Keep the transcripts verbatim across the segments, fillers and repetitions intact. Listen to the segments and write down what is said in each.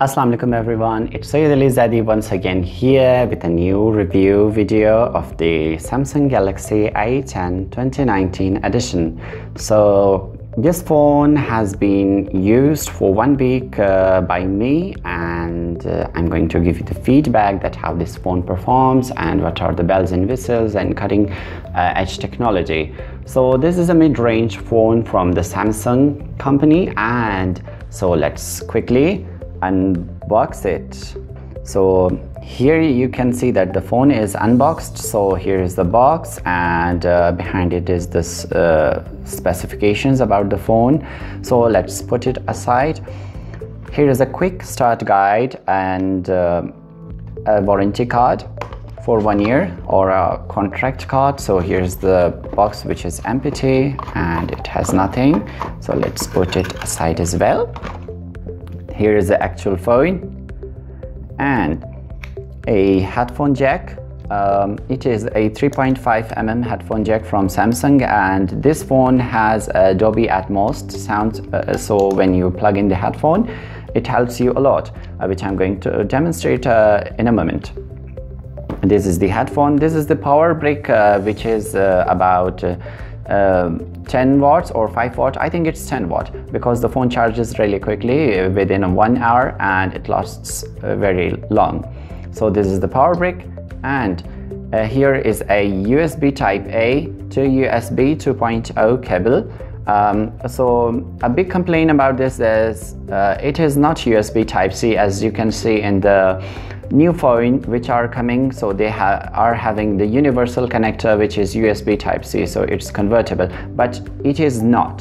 Assalamu alaikum everyone, it's Syed Ali Zaidi once again here with a new review video of the Samsung Galaxy A ten twenty nineteen edition. So this phone has been used for one week uh, by me, and uh, I'm going to give you the feedback that how this phone performs and what are the bells and whistles and cutting uh, edge technology. So this is a mid-range phone from the Samsung company, and so let's quickly unbox it. So here you can see that the phone is unboxed. So here is the box, and uh, behind it is this uh, specifications about the phone. So let's put it aside. Here is a quick start guide and uh, a warranty card for one year or a contract card. So here's the box, which is empty and it has nothing. So let's put it aside as well. Here is the actual phone and a headphone jack. Um, it is a three point five millimeter headphone jack from Samsung, and this phone has a Dolby Atmos sound. Uh, so when you plug in the headphone, it helps you a lot, uh, which I'm going to demonstrate uh, in a moment. This is the headphone. This is the power brick, uh, which is uh, about uh, Uh, ten watts or five watt. I think it's ten watt because the phone charges really quickly within one hour, and it lasts uh, very long. So this is the power brick, and uh, here is a U S B Type-A to U S B two point oh cable. Um, so a big complaint about this is uh, it is not U S B Type-C, as you can see in the new phone which are coming. So they ha are having the universal connector, which is U S B Type-C, so it's convertible, but it is not.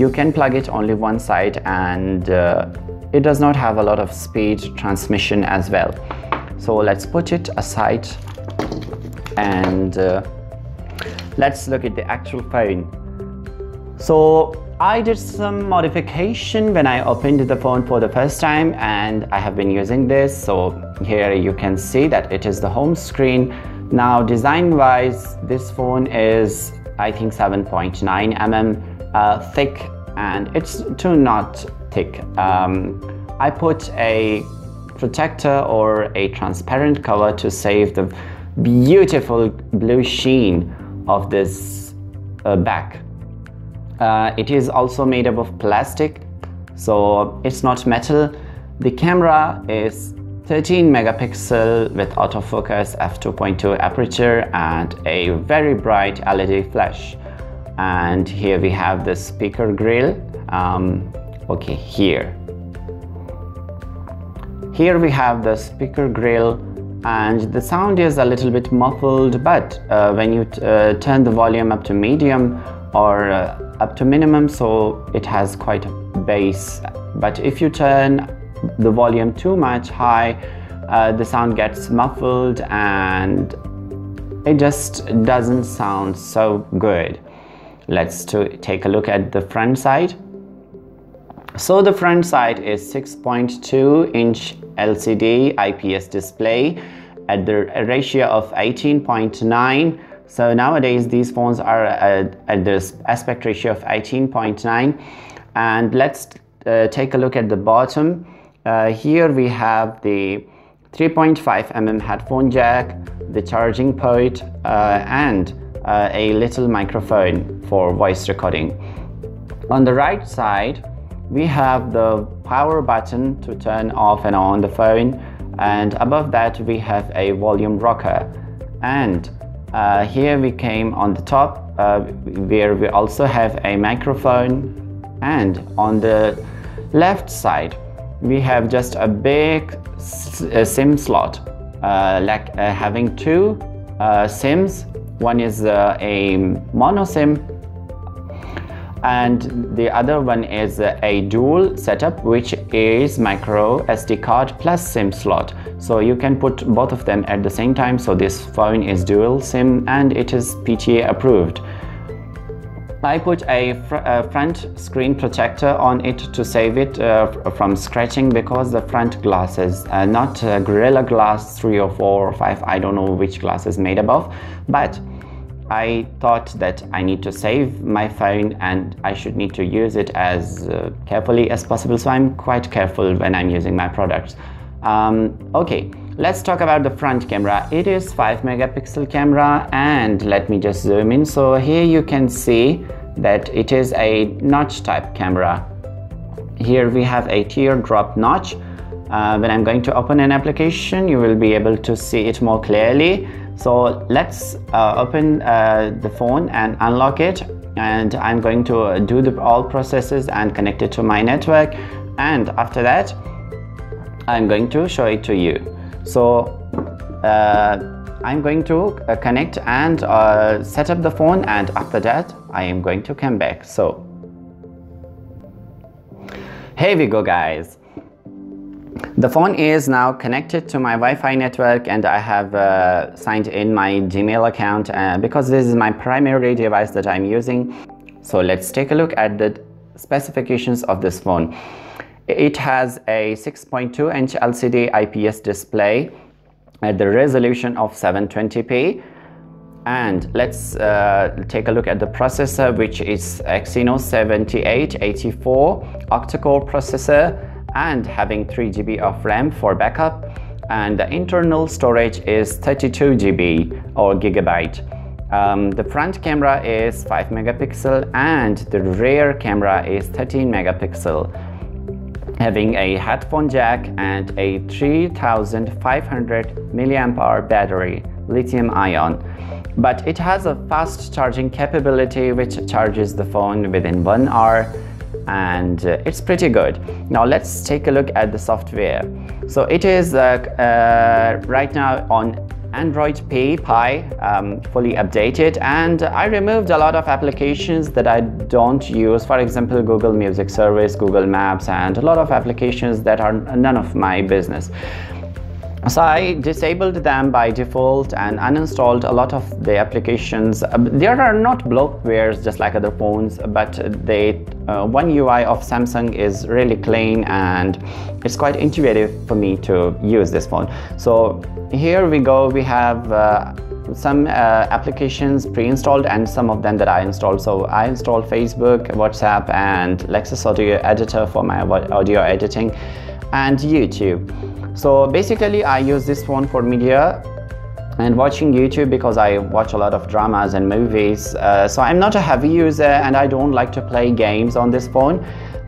You can plug it only one side, and uh, it does not have a lot of speed transmission as well. So let's put it aside and uh, let's look at the actual phone. So I did some modification when I opened the phone for the first time, and I have been using this. So here you can see that it is the home screen. Now design wise, this phone is I think seven point nine millimeters uh, thick, and it's too not thick. Um, I put a protector or a transparent cover to save the beautiful blue sheen of this uh, back. Uh, it is also made up of plastic, so it's not metal. The camera is thirteen megapixel with autofocus, f two point two aperture, and a very bright L E D flash. And here we have the speaker grille. Um, okay, here. Here we have the speaker grille, and the sound is a little bit muffled, but uh, when you uh, turn the volume up to medium or uh, up to minimum, so it has quite a bass. But if you turn the volume too much high, uh, the sound gets muffled and it just doesn't sound so good. Let's to take a look at the front side. So the front side is six point two inch L C D I P S display at the ratio of eighteen point nine. So nowadays these phones are at, at this aspect ratio of eighteen point nine. And let's uh, take a look at the bottom. Uh, here we have the three point five millimeter headphone jack, the charging port, uh, and uh, a little microphone for voice recording. On the right side, we have the power button to turn off and on the phone. And above that, we have a volume rocker. And Uh, here we came on the top, uh, where we also have a microphone, and on the left side we have just a big s a SIM slot, uh, like uh, having two uh, SIMs. One is uh, a mono SIM and the other one is uh, a dual setup, which is micro S D card plus SIM slot. So you can put both of them at the same time. So this phone is dual SIM and it is P T A approved. I put a, fr a front screen protector on it to save it uh, from scratching, because the front glasses, uh, not uh, Gorilla Glass three or four or five, I don't know which glass is made above, but I thought that I need to save my phone and I should need to use it as uh, carefully as possible, so I'm quite careful when I'm using my products. Um, okay, let's talk about the front camera. It is five megapixel camera, and let me just zoom in. So here you can see that it is a notch type camera. Here we have a teardrop notch. Uh, when I'm going to open an application, you will be able to see it more clearly. So let's uh, open uh, the phone and unlock it, and I'm going to do the all processes and connect it to my network, and after that I'm going to show it to you. So uh, I'm going to uh, connect and uh, set up the phone, and after that I am going to come back. So here we go, guys. The phone is now connected to my Wi-Fi network, and I have uh, signed in my Gmail account uh, because this is my primary device that I'm using. So let's take a look at the specifications of this phone. It has a six point two inch L C D I P S display at the resolution of seven twenty p, and let's uh, take a look at the processor, which is Exynos seventy-eight eighty-four octa-core processor, and having three G B of RAM for backup, and the internal storage is thirty-two G B or gigabyte. Um, the front camera is five megapixel and the rear camera is thirteen megapixel, having a headphone jack and a three thousand five hundred milliamp hour battery, lithium ion. But it has a fast charging capability, which charges the phone within one hour, and uh, it's pretty good. Now let's take a look at the software. So it is uh, uh, right now on Android Pie, um, fully updated, and I removed a lot of applications that I don't use, for example Google Music Service, Google Maps, and a lot of applications that are none of my business. So I disabled them by default and uninstalled a lot of the applications. There are not bloatwares just like other phones, but they, uh, one U I of Samsung is really clean and it's quite intuitive for me to use this phone. So here we go, we have uh, some uh, applications pre-installed and some of them that I installed. So I installed Facebook, WhatsApp, and Lexus Audio Editor for my audio editing, and YouTube. So basically I use this phone for media and watching YouTube, because I watch a lot of dramas and movies. Uh, so I'm not a heavy user and I don't like to play games on this phone.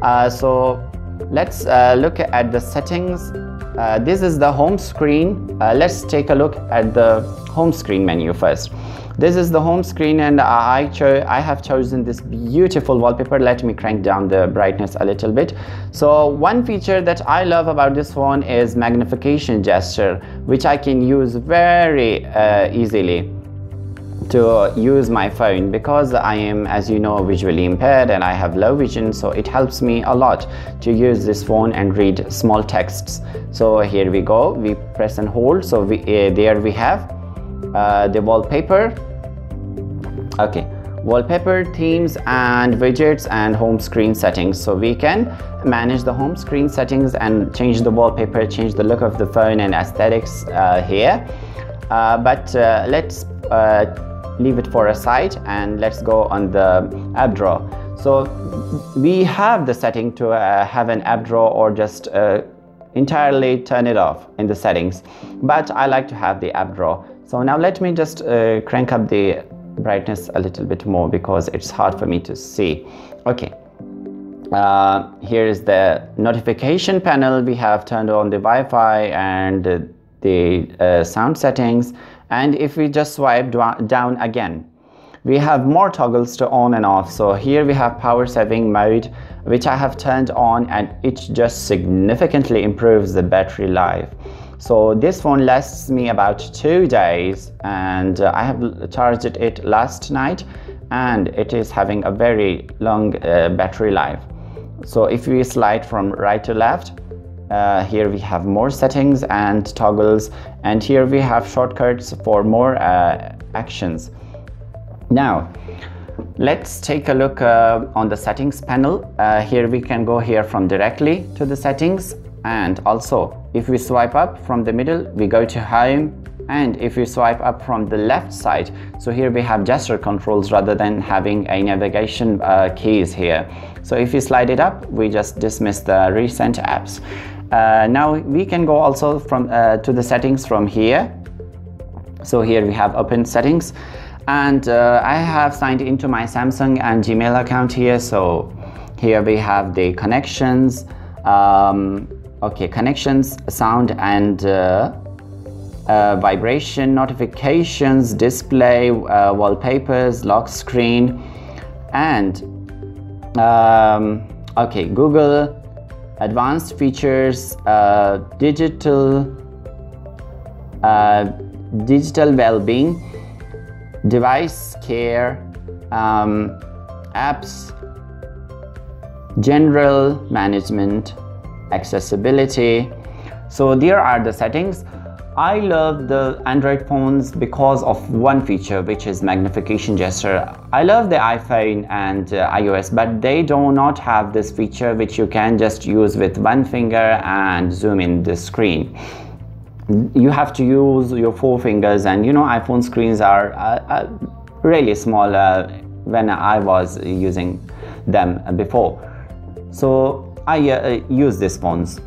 Uh, so let's uh, look at the settings. Uh, this is the home screen. Uh, let's take a look at the home screen menu first. This is the home screen, and I, cho I have chosen this beautiful wallpaper. Let me crank down the brightness a little bit. So one feature that I love about this phone is magnification gesture, which I can use very uh, easily to use my phone, because I am, as you know, visually impaired and I have low vision, so it helps me a lot to use this phone and read small texts. So here we go, we press and hold. So we, uh, there we have uh, the wallpaper. Okay, wallpaper, themes and widgets, and home screen settings. So we can manage the home screen settings and change the wallpaper, change the look of the phone and aesthetics uh, here. Uh, but uh, let's uh, leave it for a side and let's go on the app drawer. So we have the setting to uh, have an app drawer or just uh, entirely turn it off in the settings, but I like to have the app drawer. So now let me just uh, crank up the brightness a little bit more because it's hard for me to see. Okay, uh, here is the notification panel. We have turned on the Wi-Fi and uh, the uh, sound settings, and if we just swipe down again, we have more toggles to on and off. So here we have power saving mode, which I have turned on, and it just significantly improves the battery life. So this phone lasts me about two days, and uh, I have charged it last night and it is having a very long uh, battery life. So if we slide from right to left, Uh, here we have more settings and toggles, and here we have shortcuts for more uh, actions. Now Let's take a look uh, on the settings panel. Uh, here we can go here from directly to the settings, and also if we swipe up from the middle we go to home, and if we swipe up from the left side, so here we have gesture controls rather than having a navigation uh, keys here. So if you slide it up, we just dismiss the recent apps. Uh, now we can go also from uh, to the settings from here. So here we have open settings, and uh, I have signed into my Samsung and Gmail account here. So here we have the connections, um, okay, connections, sound and uh, Uh, vibration, notifications, display, uh, wallpapers, lock screen, and um, okay, Google, advanced features, uh, digital, uh, digital well-being, device care, um, apps, general management, accessibility. So there are the settings. I love the Android phones because of one feature, which is magnification gesture. I love the iPhone and uh, iOS, but they do not have this feature, which you can just use with one finger and zoom in the screen. You have to use your four fingers, and you know iPhone screens are uh, uh, really small uh, when I was using them before. So I uh, use these phones.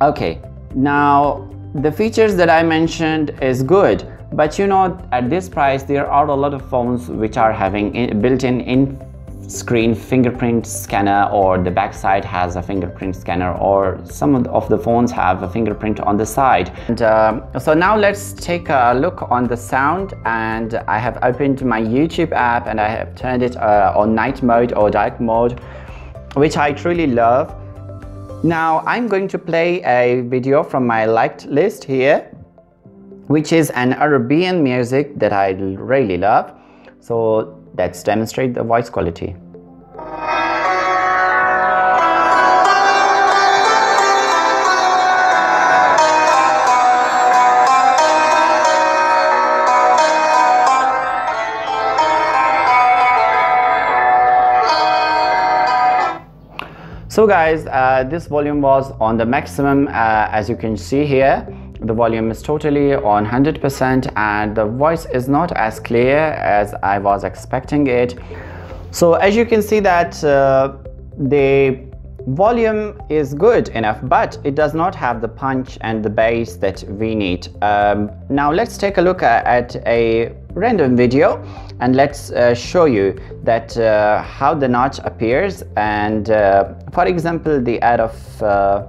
Okay, now the features that I mentioned is good, but you know, at this price there are a lot of phones which are having built-in in-screen fingerprint scanner, or the back side has a fingerprint scanner, or some of the phones have a fingerprint on the side. And, uh, so now let's take a look on the sound, and I have opened my YouTube app and I have turned it uh, on night mode or dark mode, which I truly love. Now I'm going to play a video from my liked list here, which is an Arabian music that I really love. So let's demonstrate the voice quality. So guys, uh, this volume was on the maximum. Uh, as you can see here, the volume is totally on one hundred percent, and the voice is not as clear as I was expecting it. So as you can see that uh, the volume is good enough, but it does not have the punch and the bass that we need. Um, now let's take a look at, at a random video, and let's uh, show you that uh, how the notch appears. And uh, for example, the ad of uh,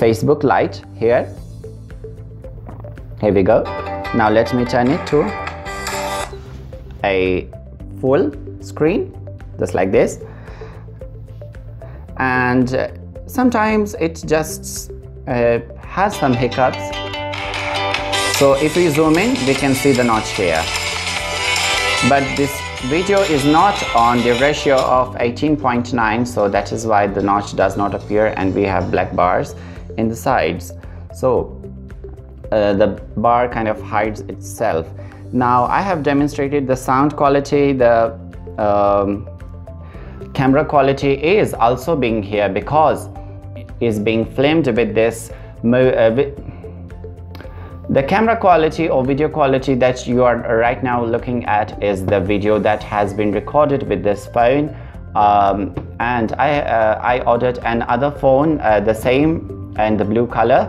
Facebook Lite here. Here we go. Now let me turn it to a full screen, just like this. And uh, sometimes it just uh, has some hiccups. So if we zoom in, we can see the notch here. But this video is not on the ratio of eighteen point nine, so that is why the notch does not appear, and we have black bars in the sides. So uh, the bar kind of hides itself. Now I have demonstrated the sound quality. The um, camera quality is also being here because it is being filmed with this uh, the camera quality or video quality that you are right now looking at is the video that has been recorded with this phone. Um, and I, uh, I ordered another phone, uh, the same and the blue color,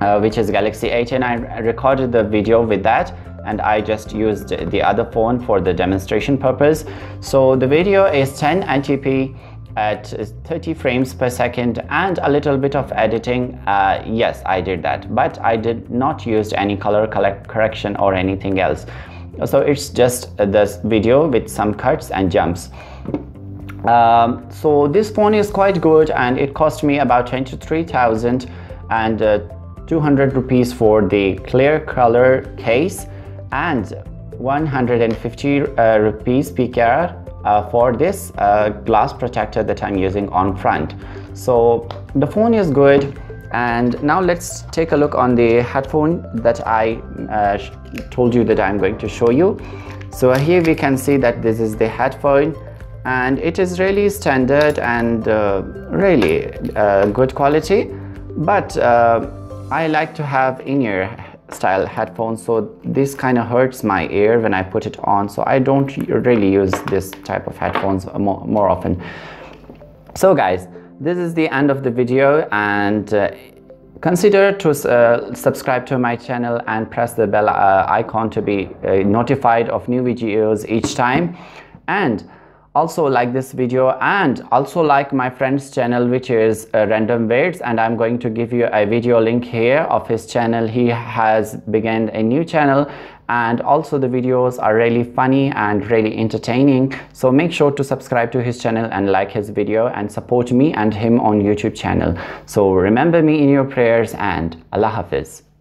uh, which is Galaxy A ten. I recorded the video with that, and I just used the other phone for the demonstration purpose. So the video is ten eighty p at thirty frames per second, and a little bit of editing. Uh, yes, I did that, but I did not use any color correction or anything else. So it's just this video with some cuts and jumps. Um, so this phone is quite good, and it cost me about twenty-three thousand two hundred rupees for the clear color case, and one hundred fifty uh, rupees P K R uh, for this uh, glass protector that I'm using on front. So the phone is good. And now let's take a look on the headphone that I uh, told you that I'm going to show you. So here we can see that this is the headphone, and it is really standard and uh, really uh, good quality, but uh, I like to have in-ear style headphones, so this kind of hurts my ear when I put it on, so I don't really use this type of headphones more, more often. So guys, this is the end of the video, and uh, consider to uh, subscribe to my channel and press the bell uh, icon to be uh, notified of new videos each time, and also like this video, and also like my friend's channel, which is uh, Random Words, and I'm going to give you a video link here of his channel. He has begun a new channel, and also the videos are really funny and really entertaining, so make sure to subscribe to his channel and like his video and support me and him on YouTube channel. So remember me in your prayers, and Allah Hafiz.